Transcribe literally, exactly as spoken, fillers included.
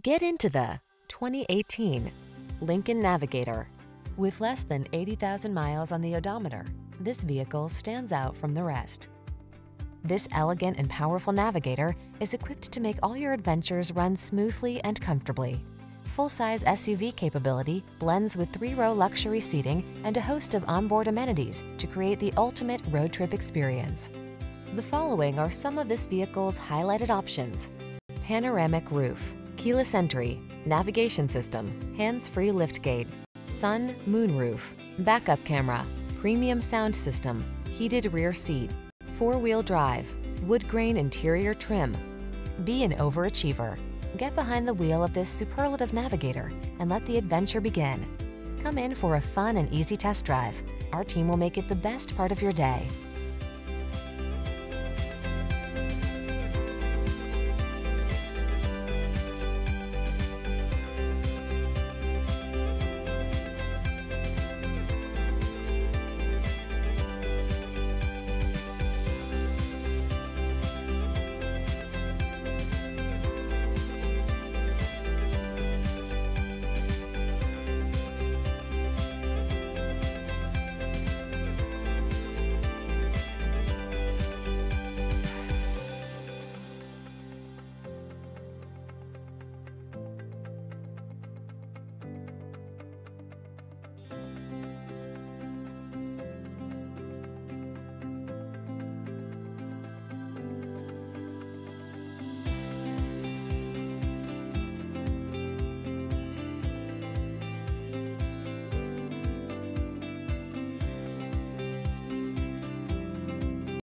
Get into the twenty eighteen Lincoln Navigator. With less than eighty thousand miles on the odometer, this vehicle stands out from the rest. This elegant and powerful Navigator is equipped to make all your adventures run smoothly and comfortably. Full-size S U V capability blends with three-row luxury seating and a host of onboard amenities to create the ultimate road trip experience. The following are some of this vehicle's highlighted options: panoramic roof, keyless entry, navigation system, hands-free liftgate, sun moonroof, backup camera, premium sound system, heated rear seat, four-wheel drive, wood grain interior trim. Be an overachiever. Get behind the wheel of this superlative Navigator and let the adventure begin. Come in for a fun and easy test drive. Our team will make it the best part of your day.